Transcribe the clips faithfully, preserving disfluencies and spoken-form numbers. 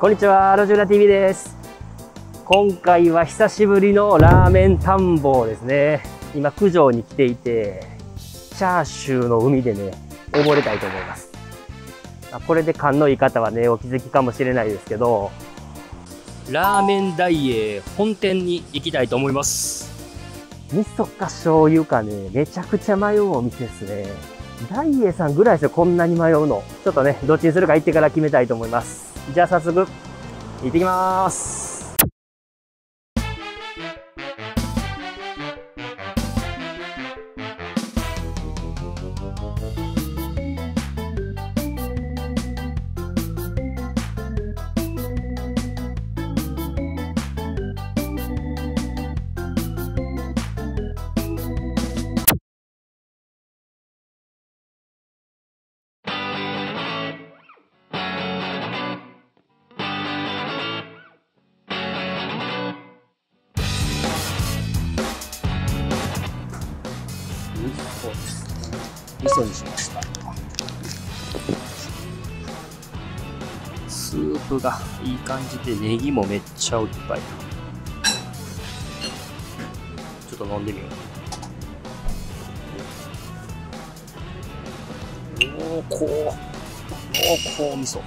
こんにちは、路地裏 ティーブイ です。今回は久しぶりのラーメン探訪ですね。今、九条に来ていて、チャーシューの海でね、溺れたいと思います。これで勘のいい方はね、お気づきかもしれないですけど、ラーメン大栄本店に行きたいと思います。味噌か醤油かね、めちゃくちゃ迷うお店ですね。大栄さんぐらいですよ、こんなに迷うの。ちょっとね、どっちにするか行ってから決めたいと思います。じゃあ早速行ってきます。味噌にしました。スープがいい感じで、ネギもめっちゃいっぱい。ちょっと飲んでみよう。濃厚濃厚味噌。も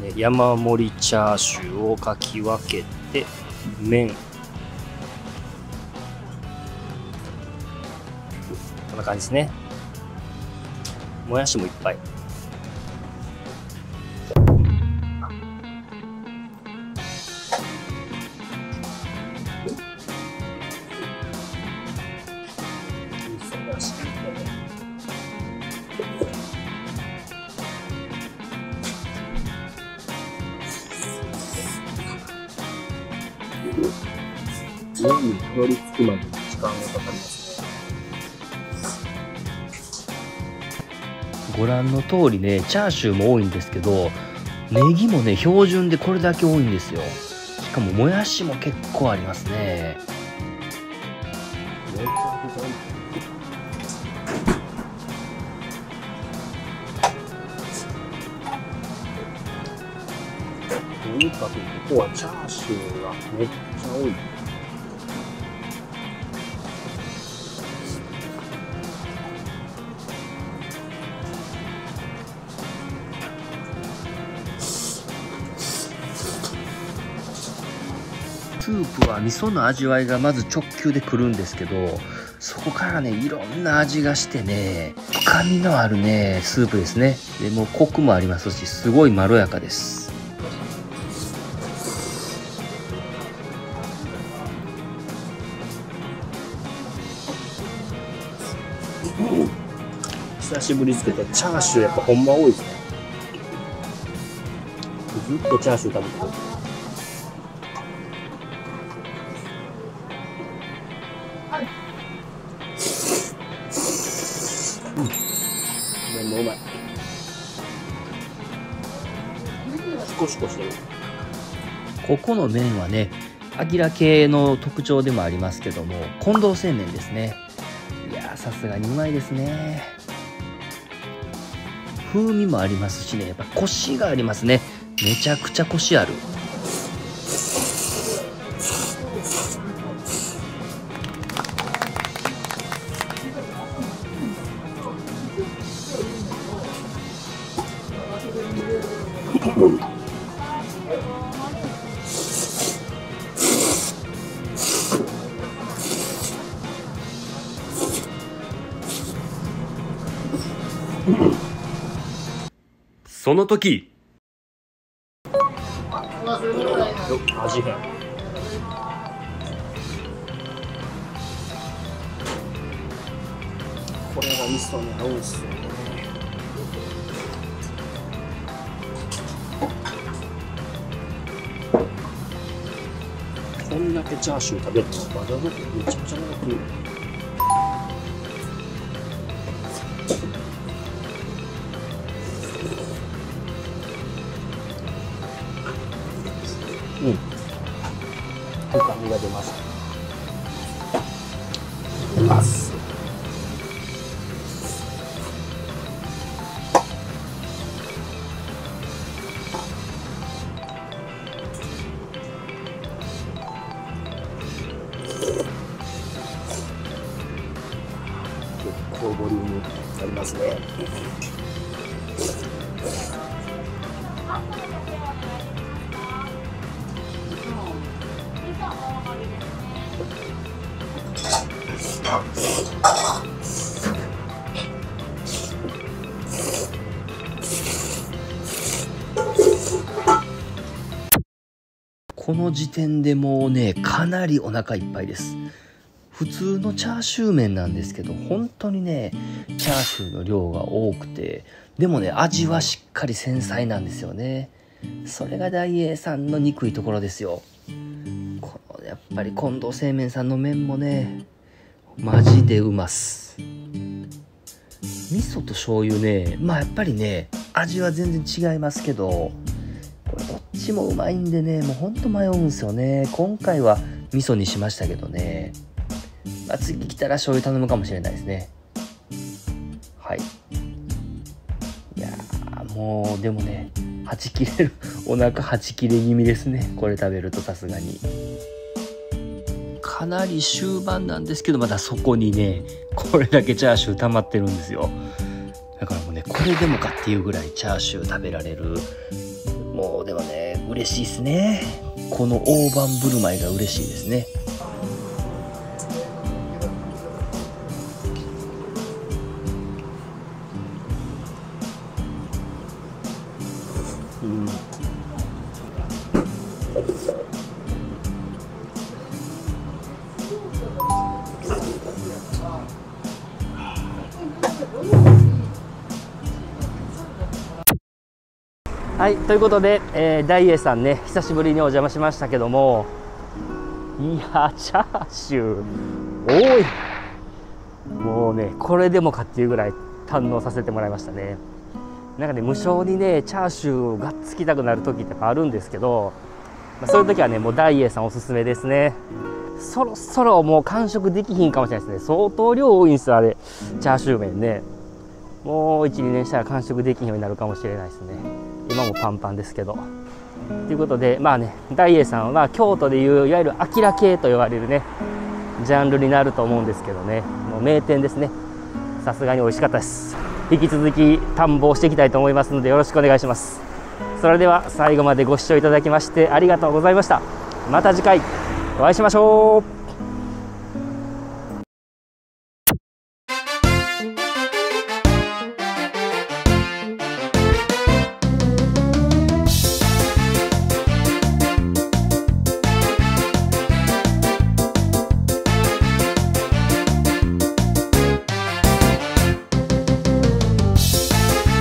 うね、山盛りチャーシューをかき分けて、麺こんな感じですね。もやしもいっぱい。麺にたどり着くまで時間がかかります。ご覧の通りね、チャーシューも多いんですけど、ネギもね、標準でこれだけ多いんですよ。しかももやしも結構ありますね。とにかくここはチャーシューがめっちゃ多い。スープは味噌の味わいがまず直球でくるんですけど、そこからね、いろんな味がしてね、深みのあるねスープですね。でもうコクもありますし、すごいまろやかです。久しぶりつけたチャーシュー、やっぱほんま多いですね。ずっとチャーシュー食べてる。麺もうまい。シコシコしてる。ここの麺はね、アキラ系の特徴でもありますけども、近藤製麺ですね。いやー、さすがにうまいですね。風味もありますしね、やっぱコシがありますね。めちゃくちゃコシある。その時、味変。これが味噌に合うんですよね。こんだけチャーシュー食べるのバカだけどめちゃくちゃ長くない。うん、深みが出ます。出ます。結構ボリュームありますね。この時点でもうね、かなりお腹いっぱいです。普通のチャーシュー麺なんですけど、本当にねチャーシューの量が多くて、でもね味はしっかり繊細なんですよね。それが大栄さんの憎いところですよ。このやっぱり近藤製麺さんの麺もねマジでうます。味噌と醤油ね、まあやっぱりね味は全然違いますけど、これどっちもうまいんでね、もうほんと迷うんですよね。今回は味噌にしましたけどね、まあ、次来たら醤油頼むかもしれないですね。はい、いやーもうでもねはち切れるお腹はち切れ気味ですね、これ食べると。さすがにかなり終盤なんですけど、まだそこにねこれだけチャーシュー溜まってるんですよ。だからもうねこれでもかっていうぐらいチャーシュー食べられる。もうでもね嬉しいですね。この大盤振る舞いが嬉しいですね。うん、はい、ということで、えー、大栄さんね久しぶりにお邪魔しましたけども、いやチャーシュー多い。もうねこれでもかっていうぐらい堪能させてもらいましたね。なんかね無性にねチャーシューがっつきたくなる時とかあるんですけど、まあ、そういう時はねもう大栄さんおすすめですね。そろそろもう完食できひんかもしれないですね。相当量多いんですよあれチャーシュー麺ね。もういちにねんしたら完食できひんようになるかもしれないですね。今もパンパンですけど。ということでまあね大栄さんは京都でいういわゆるアキラ系と呼ばれるねジャンルになると思うんですけどね、もう名店ですね。さすがに美味しかったです。引き続き探訪していきたいと思いますのでよろしくお願いします。それでは最後までご視聴いただきましてありがとうございました。また次回お会いしましょう。